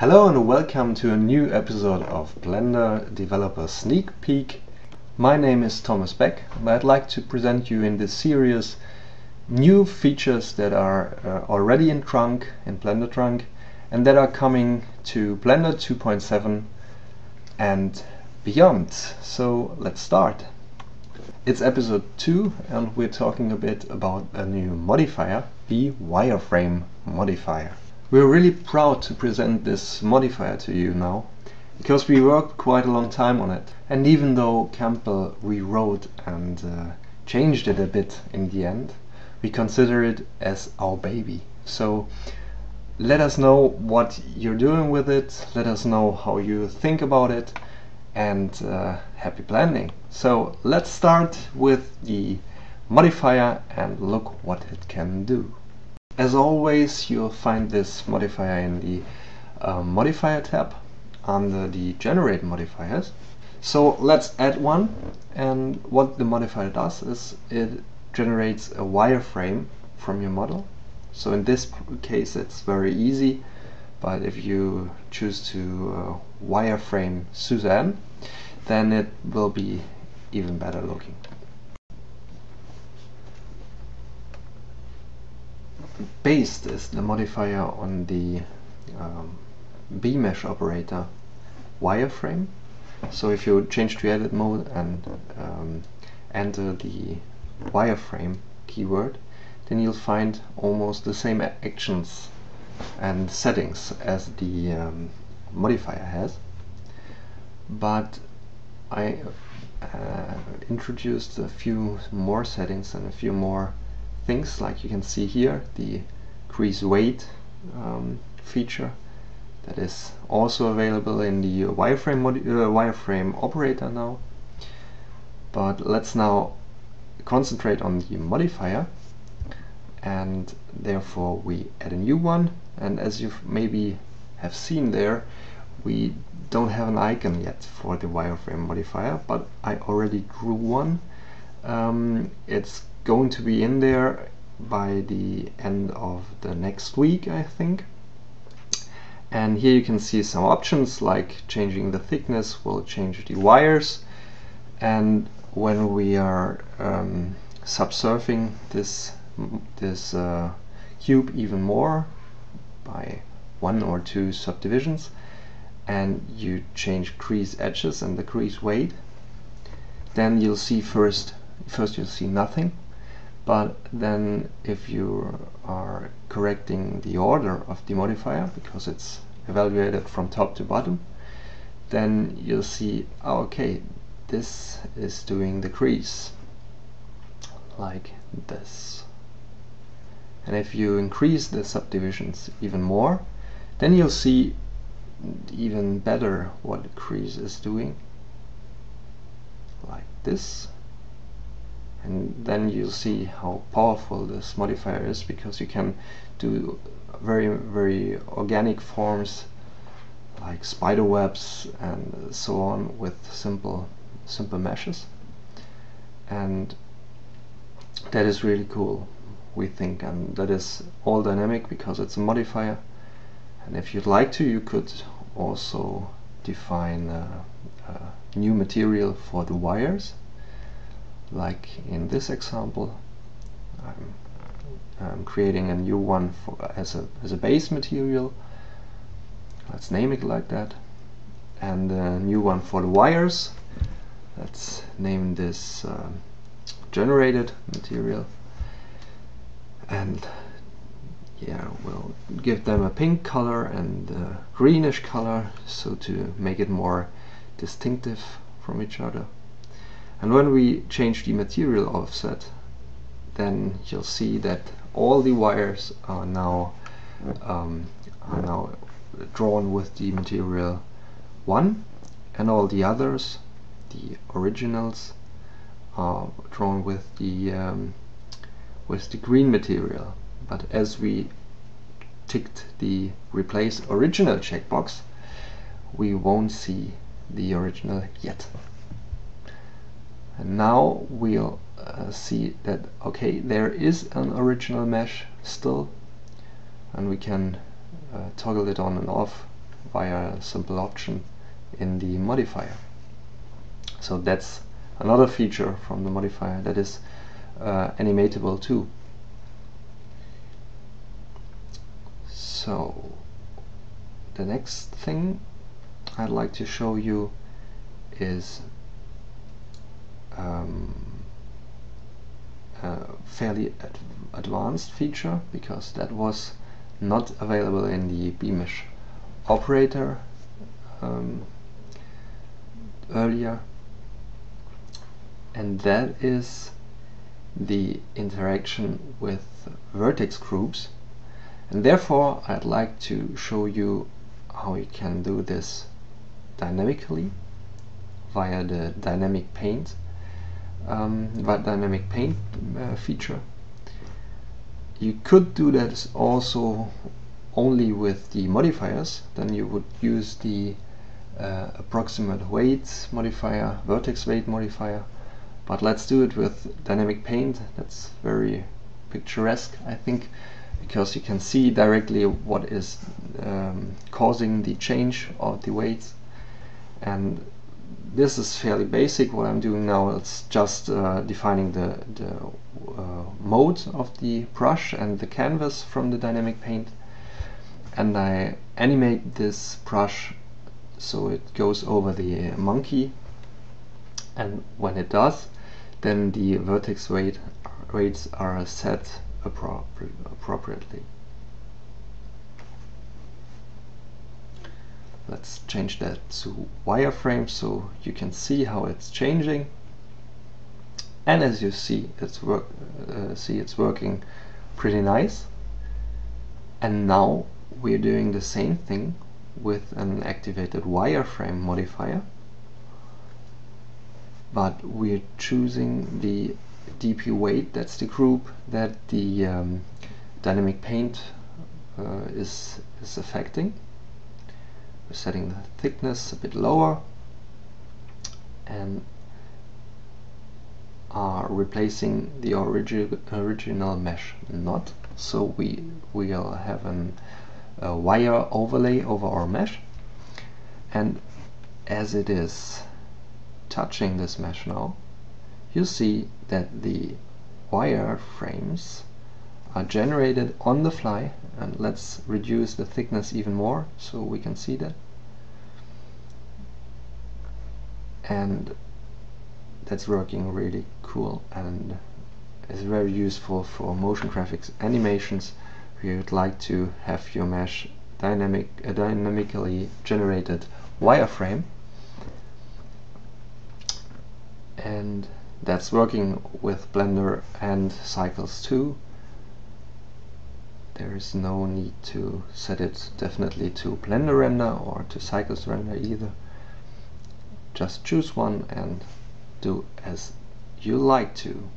Hello and welcome to a new episode of Blender Developer Sneak Peek. My name is Thomas Beck and I'd like to present you in this series new features that are already in Trunk, in Blender Trunk, and that are coming to Blender 2.7 and beyond. So let's start. It's episode 2 and we're talking a bit about a new modifier, the wireframe modifier. We're really proud to present this modifier to you now, because we worked quite a long time on it. And even though Campbell rewrote and changed it a bit in the end, we consider it as our baby. So let us know what you're doing with it, let us know how you think about it, and happy blending. So let's start with the modifier and look what it can do. As always, you'll find this modifier in the modifier tab under the generate modifiers. So let's add one, and what the modifier does is it generates a wireframe from your model. So in this case it's very easy, but if you choose to wireframe Suzanne, then it will be even better looking. Based is the modifier on the bmesh operator wireframe. So if you change to edit mode and enter the wireframe keyword, then you'll find almost the same actions and settings as the modifier has. But I introduced a few more settings and a few more things, like you can see here, the crease weight feature that is also available in the wireframe operator now. But let's now concentrate on the modifier, and therefore we add a new one. And as you maybe have seen there, we don't have an icon yet for the wireframe modifier, but I already drew one. It's going to be in there by the end of the next week, I think. And here you can see some options, like changing the thickness will change the wires, and when we are subsurfing this cube even more by 1 or 2 subdivisions, and you change crease edges and the crease weight, then you'll see first you'll see nothing. But then if you are correcting the order of the modifier, because it's evaluated from top to bottom, then you'll see, oh, okay, this is doing the crease like this. And if you increase the subdivisions even more, then you'll see even better what the crease is doing, like this. And then you'll see how powerful this modifier is, because you can do very, very organic forms like spider webs and so on with simple meshes. And that is really cool, we think, and that is all dynamic because it's a modifier. And if you'd like to, you could also define a new material for the wires. Like in this example, I'm creating a new one for, as a base material. Let's name it like that. And a new one for the wires. Let's name this generated material. And yeah, we'll give them a pink color and a greenish color, so to make it more distinctive from each other. And when we change the material offset, then you'll see that all the wires are now drawn with the material 1, and all the others, the originals, are drawn with the green material. But as we ticked the replace original checkbox, we won't see the original yet. And now we'll see that, okay, there is an original mesh still, and we can toggle it on and off via a simple option in the modifier. So that's another feature from the modifier that is animatable too. So the next thing I'd like to show you is a fairly advanced feature, because that was not available in the bmesh operator earlier, and that is the interaction with vertex groups. And therefore I'd like to show you how you can do this dynamically via the dynamic paint feature. You could do that also only with the modifiers. Then you would use the approximate weight modifier, vertex weight modifier, but let's do it with dynamic paint. That's very picturesque, I think, because you can see directly what is causing the change of the weights. And this is fairly basic. What I'm doing now is just defining the mode of the brush and the canvas from the dynamic paint, and I animate this brush so it goes over the monkey, and when it does, then the vertex weights are set appropriately. Let's change that to wireframe so you can see how it's changing. And as you see, it's working pretty nice. And now we're doing the same thing with an activated wireframe modifier, but we're choosing the DP weight. That's the group that the dynamic paint is affecting. We're setting the thickness a bit lower and are replacing the original mesh knot, so we'll have a wire overlay over our mesh. And as it is touching this mesh now, you see that the wireframes are generated on the fly. And let's reduce the thickness even more so we can see that. And that's working really cool and is very useful for motion graphics animations. If you'd like to have your mesh dynamically generated wireframe, and that's working with Blender and Cycles too. There is no need to set it definitely to Blender render or to Cycles render either. Just choose one and do as you like to.